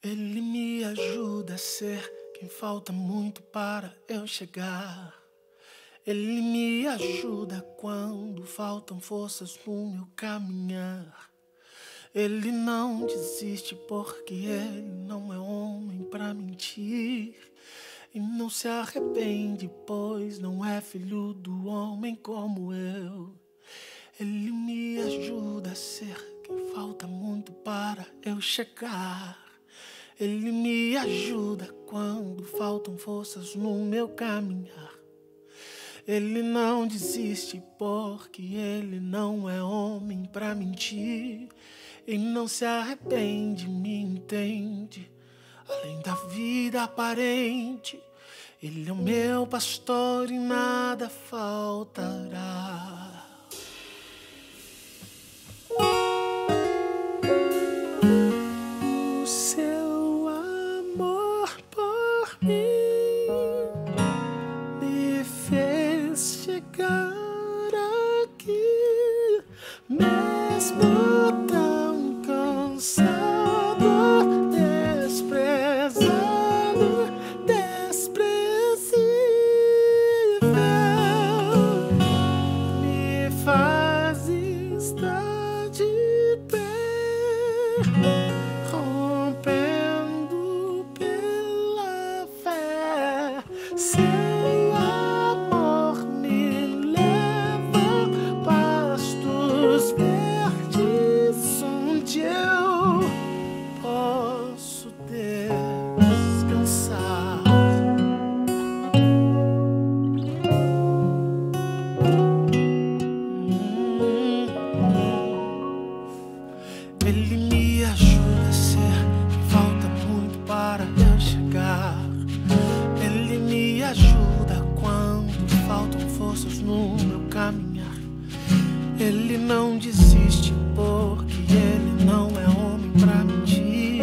Ele me ajuda a ser quem falta muito para eu chegar. Ele me ajuda quando faltam forças no meu caminhar. Ele não desiste porque ele não é homem pra mentir. E não se arrepende, pois não é filho do homem como eu. Ele me ajuda a ser quem falta muito para eu chegar. Ele me ajuda quando faltam forças no meu caminhar. Ele não desiste porque ele não é homem pra mentir. E não se arrepende, me entende, além da vida aparente. Ele é o meu pastor e nada faltará. Ele não desiste porque ele não é homem pra mentir.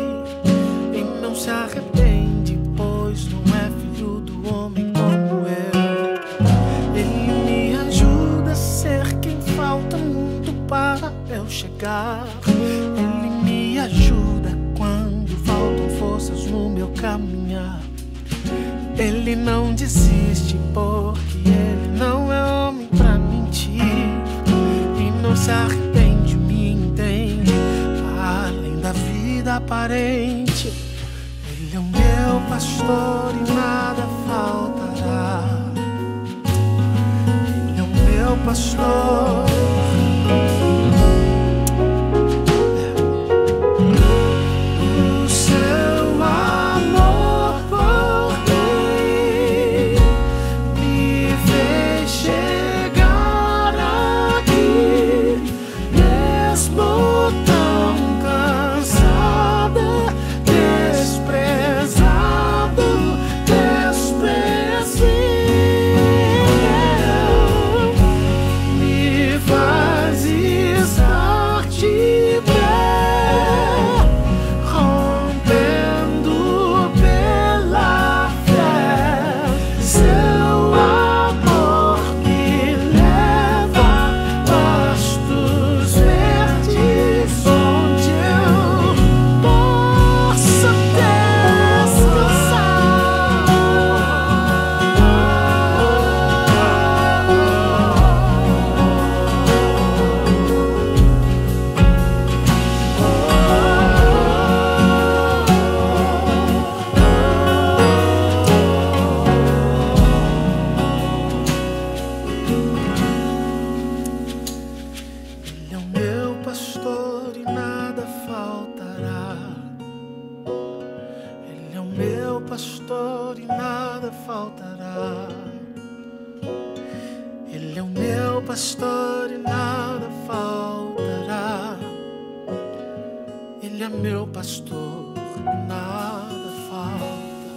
E não se arrepende, pois não é filho do homem como eu. Ele me ajuda a ser quem falta muito para eu chegar. Ele me ajuda quando faltam forças no meu caminhar. Ele não desiste porque ele não é homem pra mentir. Não se arrepende, me entende, além da vida aparente. Ele é o meu pastor e nada faltará. Ele é o meu pastor. Pastor e nada faltará. Ele é o meu pastor e nada faltará. Ele é meu pastor e nada falta.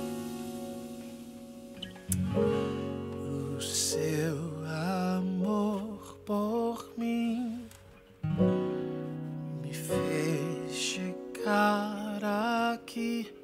O seu amor por mim me fez chegar aqui.